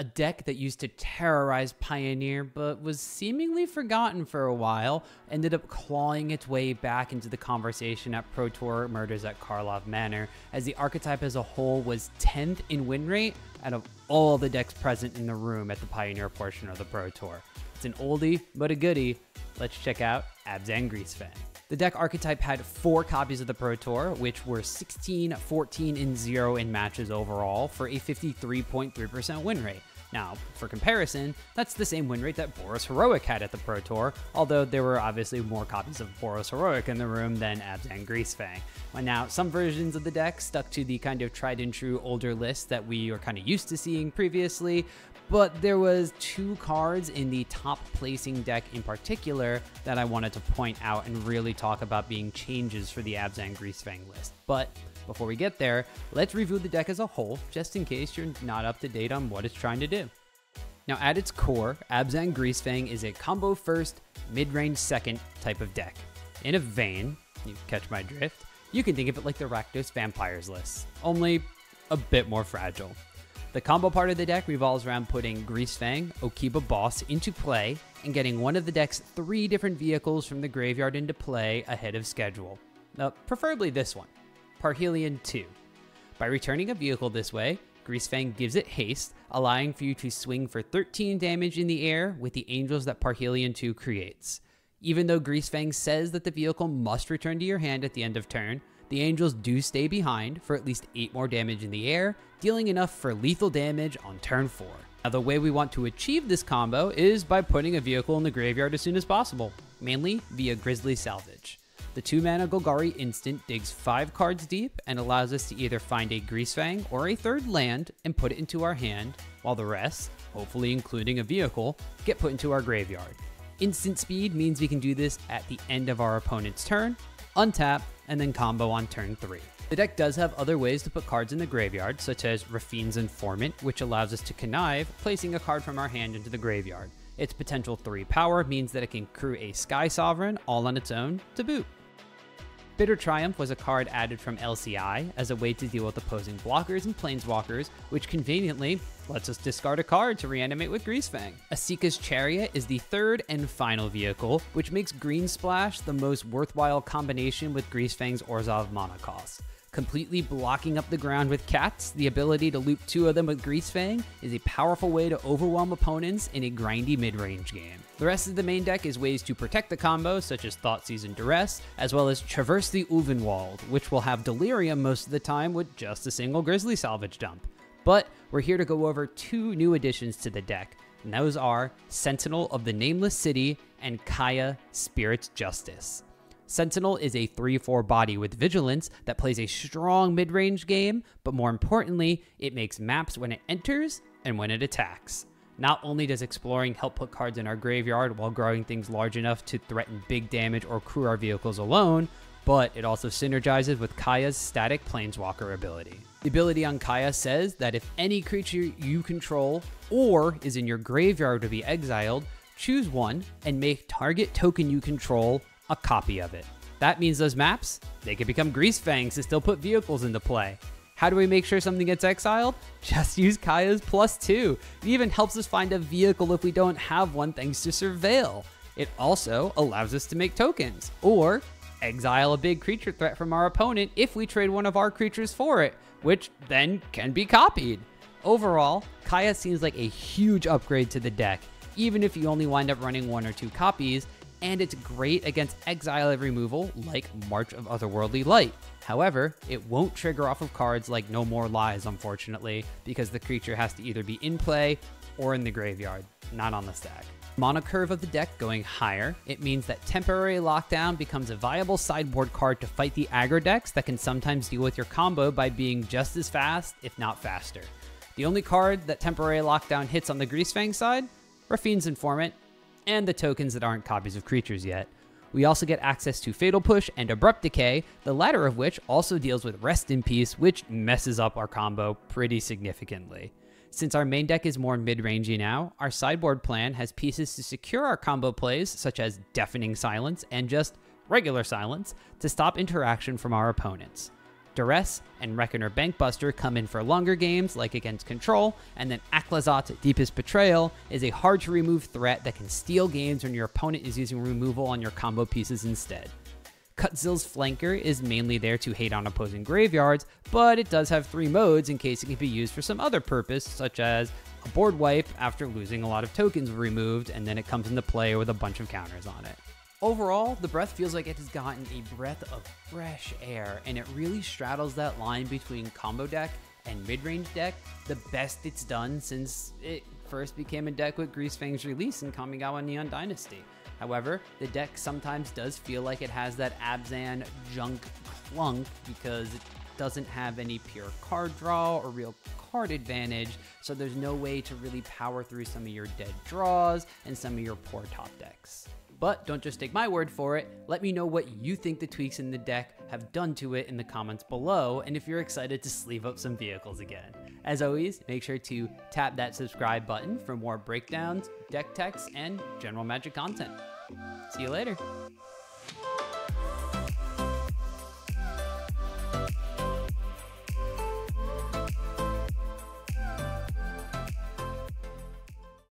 a deck that used to terrorize Pioneer but was seemingly forgotten for a while, ended up clawing its way back into the conversation at Pro Tour Murders at Karlov Manor, as the archetype as a whole was 10th in win rate out of all the decks present in the room at the Pioneer portion of the Pro Tour. It's an oldie but a goodie. Let's check out Abzan Greasefang. The deck archetype had 4 copies of the Pro Tour, which were 16, 14, and 0 in matches overall for a 53.3% win rate. Now, for comparison, that's the same win rate that Boros Heroic had at the Pro Tour, although there were obviously more copies of Boros Heroic in the room than Abzan Greasefang. Now, some versions of the deck stuck to the kind of tried and true older list that we were kind of used to seeing previously, but there was 2 cards in the top placing deck in particular that I wanted to point out and really talk about being changes for the Abzan Greasefang list. But before we get there, let's review the deck as a whole, just in case you're not up to date on what it's trying to do. Now, at its core, Abzan Greasefang is a combo first, mid-range second type of deck. In a vein, you catch my drift, you can think of it like the Rakdos Vampires list, only a bit more fragile. The combo part of the deck revolves around putting Greasefang, Okiba Boss into play, and getting one of the deck's 3 different vehicles from the graveyard into play ahead of schedule. Preferably this one, Parhelion 2. By returning a vehicle this way, Greasefang gives it haste, allowing for you to swing for 13 damage in the air with the angels that Parhelion 2 creates. Even though Greasefang says that the vehicle must return to your hand at the end of turn, the angels do stay behind for at least 8 more damage in the air, dealing enough for lethal damage on turn 4. Now, the way we want to achieve this combo is by putting a vehicle in the graveyard as soon as possible, mainly via Grizzly Salvage. The 2-mana Golgari instant digs 5 cards deep and allows us to either find a Greasefang or a third land and put it into our hand, while the rest, hopefully including a vehicle, get put into our graveyard. Instant speed means we can do this at the end of our opponent's turn, untap, and then combo on turn 3. The deck does have other ways to put cards in the graveyard, such as Rafine's Informant, which allows us to connive, placing a card from our hand into the graveyard. Its potential 3 power means that it can crew a Sky Sovereign all on its own to boot. Bitter Triumph was a card added from LCI as a way to deal with opposing blockers and planeswalkers, which conveniently lets us discard a card to reanimate with Greasefang. Asika's Chariot is the 3rd and final vehicle, which makes Green Splash the most worthwhile combination with Greasefang's Orzhov monocost. Completely blocking up the ground with cats, the ability to loop 2 of them with Greasefang is a powerful way to overwhelm opponents in a grindy mid-range game. The rest of the main deck is ways to protect the combo, such as Thoughtseize and Duress, as well as Traverse the Uvenwald, which will have Delirium most of the time with just a single Grizzly Salvage dump. But we're here to go over 2 new additions to the deck, and those are Sentinel of the Nameless City and Kaya, Spirit's Justice. Sentinel is a 3/4 body with vigilance that plays a strong mid-range game, but more importantly, it makes maps when it enters and when it attacks. Not only does exploring help put cards in our graveyard while growing things large enough to threaten big damage or crew our vehicles alone, but it also synergizes with Kaya's static planeswalker ability. The ability on Kaya says that if any creature you control or is in your graveyard to be exiled, choose one and make target token you control a copy of it. That means those maps, they can become Greasefangs to still put vehicles into play. How do we make sure something gets exiled? Just use Kaya's +2. It even helps us find a vehicle if we don't have one thanks to Surveil. It also allows us to make tokens, or exile a big creature threat from our opponent if we trade one of our creatures for it, which then can be copied. Overall, Kaya seems like a huge upgrade to the deck, even if you only wind up running 1 or 2 copies, and it's great against exile removal like March of Otherworldly Light. However, it won't trigger off of cards like No More Lies, unfortunately, because the creature has to either be in play or in the graveyard, not on the stack. Monocurve of the deck going higher, it means that Temporary Lockdown becomes a viable sideboard card to fight the aggro decks that can sometimes deal with your combo by being just as fast, if not faster. The only card that Temporary Lockdown hits on the Greasefang side? Rafine's Informant, and the tokens that aren't copies of creatures yet. We also get access to Fatal Push and Abrupt Decay, the latter of which also deals with Rest in Peace, which messes up our combo pretty significantly. Since our main deck is more mid-rangey now, our sideboard plan has pieces to secure our combo plays, such as Deafening Silence and just regular Silence, to stop interaction from our opponents. Duress and Reckoner Bankbuster come in for longer games, like against Control, and then Aclazotz's Deepest Betrayal is a hard-to-remove threat that can steal games when your opponent is using removal on your combo pieces instead. Cutzil's Flanker is mainly there to hate on opposing graveyards, but it does have 3 modes in case it can be used for some other purpose, such as a board wipe after losing a lot of tokens removed, and then it comes into play with a bunch of counters on it. Overall, the breath feels like it has gotten a breath of fresh air, and it really straddles that line between combo deck and mid-range deck the best it's done since it first became a deck with Greasefang's release in Kamigawa Neon Dynasty. However, the deck sometimes does feel like it has that Abzan junk clunk because it doesn't have any pure card draw or real card advantage, so there's no way to really power through some of your dead draws and some of your poor top decks. But don't just take my word for it, let me know what you think the tweaks in the deck have done to it in the comments below, and if you're excited to sleeve up some vehicles again. As always, make sure to tap that subscribe button for more breakdowns, deck techs, and general Magic content. See you later.